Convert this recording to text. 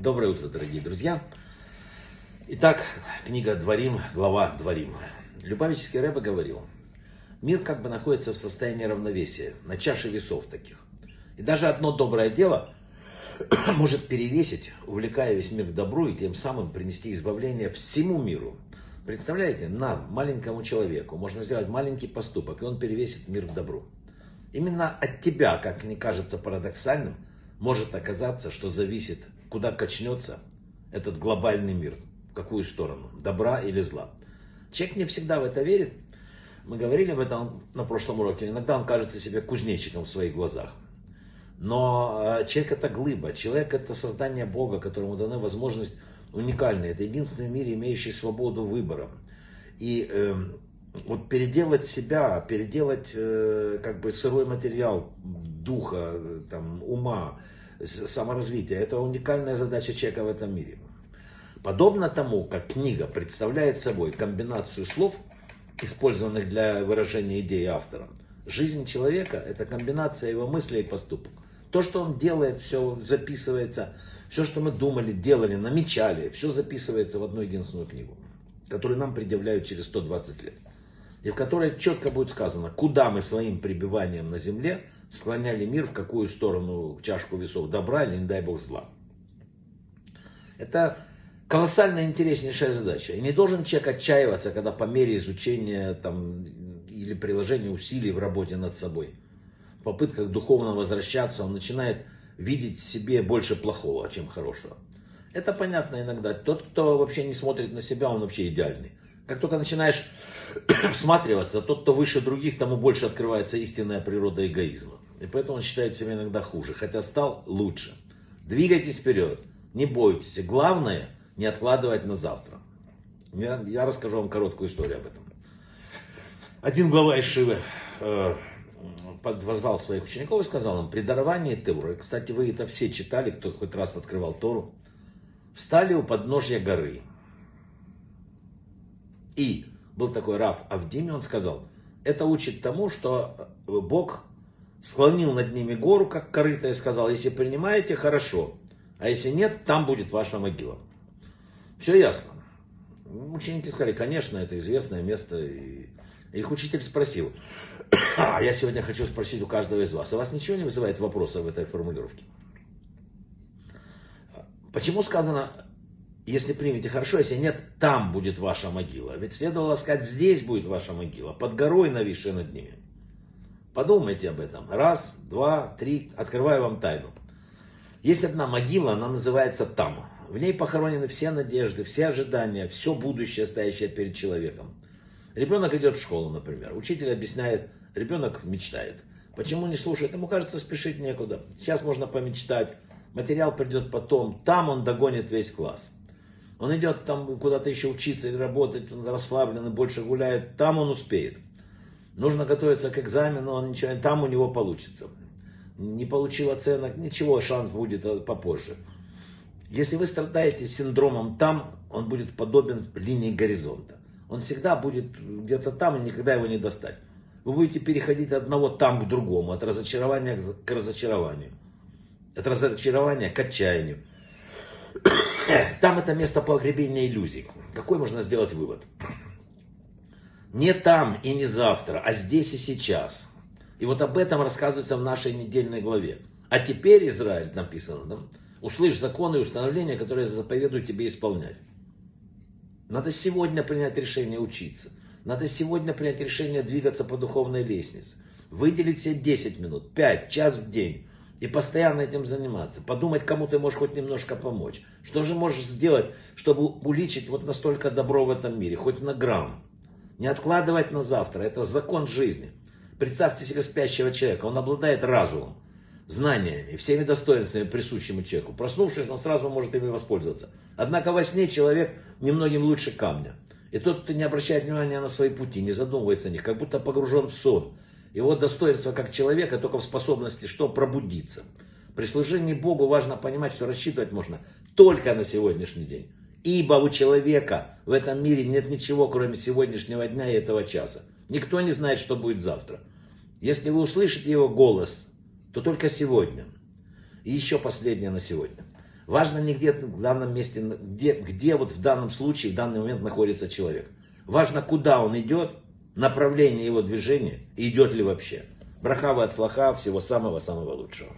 Доброе утро, дорогие друзья. Итак, книга Дварим, глава Дварим. Любавичский Ребе говорил: мир как бы находится в состоянии равновесия, на чаше весов таких. И даже одно доброе дело может перевесить, увлекая весь мир к добру и тем самым принести избавление всему миру. Представляете, нам, маленькому человеку, можно сделать маленький поступок, и он перевесит мир к добру. Именно от тебя, как мне кажется парадоксальным, может оказаться, что зависит, куда качнется этот глобальный мир, в какую сторону, добра или зла. Человек не всегда в это верит. Мы говорили об этом на прошлом уроке. Иногда он кажется себе кузнечиком в своих глазах. Но человек — это глыба, человек — это создание Бога, которому дана возможность уникальная. Это единственный в мире, имеющий свободу выбора. И вот переделать себя, переделать как бы сырой материал духа, там, ума, саморазвития — это уникальная задача человека в этом мире. Подобно тому, как книга представляет собой комбинацию слов, использованных для выражения идеи автора, жизнь человека — это комбинация его мыслей и поступок. То, что он делает, все записывается, все, что мы думали, делали, намечали, все записывается в одну единственную книгу, которую нам предъявляют через 120 лет. И в которой четко будет сказано, куда мы своим пребыванием на земле склоняли мир, в какую сторону, чашку весов добра или, не дай бог, зла. Это колоссально интереснейшая задача. И не должен человек отчаиваться, когда по мере изучения там, или приложения усилий в работе над собой, в попытках духовно возвращаться, он начинает видеть в себе больше плохого, чем хорошего. Это понятно иногда. Тот, кто вообще не смотрит на себя, он вообще идеальный. Как только начинаешь всматриваться, тот, кто выше других, тому больше открывается истинная природа эгоизма. И поэтому он считает себя иногда хуже, хотя стал лучше. Двигайтесь вперед, не бойтесь. И главное, не откладывать на завтра. Я расскажу вам короткую историю об этом. Один глава Ишивы возвал своих учеников и сказал им: при даровании Торы, кстати, вы это все читали, кто хоть раз открывал Тору, встали у подножья горы. И был такой рав Авдими, он сказал: это учит тому, что Бог склонил над ними гору, как корыто, и сказал: если принимаете, хорошо, а если нет, там будет ваша могила. Все ясно. Ученики сказали: конечно, это известное место. И их учитель спросил: а я сегодня хочу спросить у каждого из вас, а вас ничего не вызывает вопроса в этой формулировке? Почему сказано, если примете, хорошо, если нет, там будет ваша могила? Ведь следовало сказать: здесь будет ваша могила, под горой, нависшей над ними. Подумайте об этом. Раз, два, три. Открываю вам тайну. Есть одна могила, она называется там. В ней похоронены все надежды, все ожидания, все будущее, стоящее перед человеком. Ребенок идет в школу, например. Учитель объясняет, ребенок мечтает. Почему не слушает? Ему кажется, спешить некуда. Сейчас можно помечтать. Материал придет потом, там он догонит весь класс. Он идет там куда-то еще учиться или работать, он расслаблен, больше гуляет, там он успеет. Нужно готовиться к экзамену, он ничего, там у него получится. Не получил оценок, ничего, шанс будет попозже. Если вы страдаете синдромом там, он будет подобен линии горизонта. Он всегда будет где-то там и никогда его не достать. Вы будете переходить от одного там к другому, от разочарования к разочарованию. От разочарования к отчаянию. Там это место погребения иллюзий. Какой можно сделать вывод? Не там и не завтра, а здесь и сейчас. И вот об этом рассказывается в нашей недельной главе. А теперь, Израиль, написано, да? Услышь законы и установления, которые заповедуют тебе исполнять. Надо сегодня принять решение учиться. Надо сегодня принять решение двигаться по духовной лестнице. Выделить себе 10 минут, 5, час в день. И постоянно этим заниматься. Подумать, кому ты можешь хоть немножко помочь. Что же можешь сделать, чтобы уличить вот настолько добро в этом мире? Хоть на грамм. Не откладывать на завтра. Это закон жизни. Представьте себе спящего человека. Он обладает разумом, знаниями, всеми достоинствами, присущими человеку. Проснувшись, он сразу может ими воспользоваться. Однако во сне человек немногим лучше камня. И тот, кто не обращает внимания на свои пути, не задумывается о них, как будто погружен в сон. Его достоинство как человека только в способности что? Пробудиться. При служении Богу важно понимать, что рассчитывать можно только на сегодняшний день. Ибо у человека в этом мире нет ничего, кроме сегодняшнего дня и этого часа. Никто не знает, что будет завтра. Если вы услышите его голос, то только сегодня. И еще последнее на сегодня. Важно не где в данном месте, где вот в данном случае, в данный момент находится человек. Важно, куда он идет, направление его движения, идет ли вообще. Браха ве-ацлаха, всего самого-самого лучшего.